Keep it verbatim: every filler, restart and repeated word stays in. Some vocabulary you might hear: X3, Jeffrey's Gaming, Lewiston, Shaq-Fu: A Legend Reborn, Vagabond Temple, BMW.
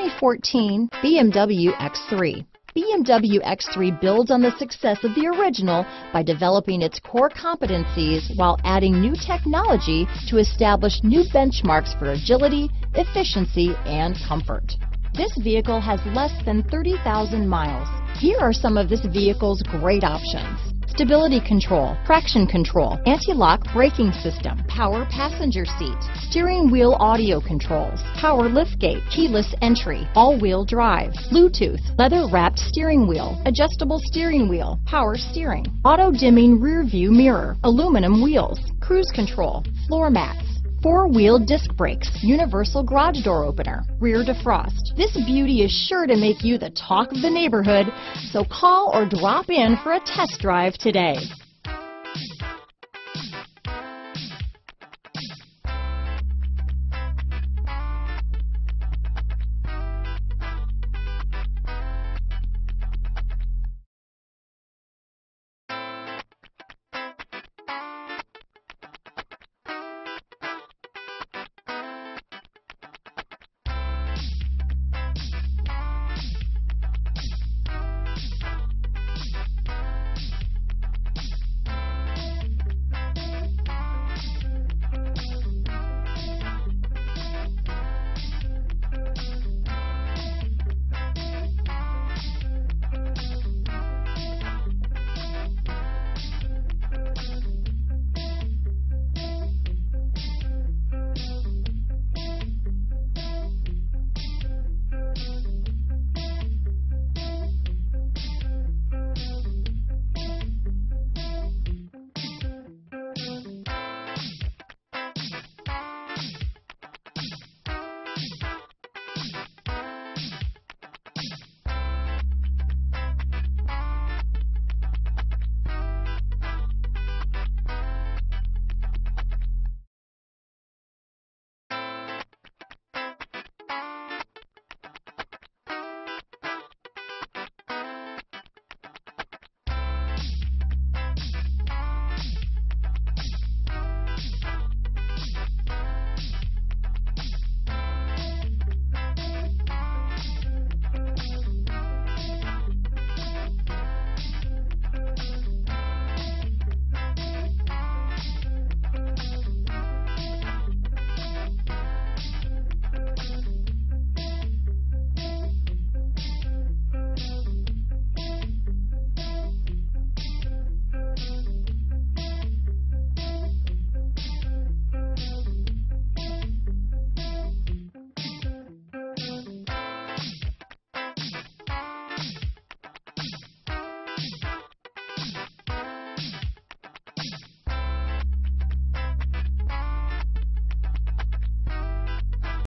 twenty fourteen B M W X three. B M W X three builds on the success of the original by developing its core competencies while adding new technology to establish new benchmarks for agility, efficiency, and comfort. This vehicle has less than thirty thousand miles. Here are some of this vehicle's great options: stability control, traction control, anti-lock braking system, power passenger seat, steering wheel audio controls, power liftgate, keyless entry, all-wheel drive, Bluetooth, leather-wrapped steering wheel, adjustable steering wheel, power steering, auto-dimming rear-view mirror, aluminum wheels, cruise control, floor mats, four-wheel disc brakes, universal garage door opener, rear defrost. This beauty is sure to make you the talk of the neighborhood, so call or drop in for a test drive today.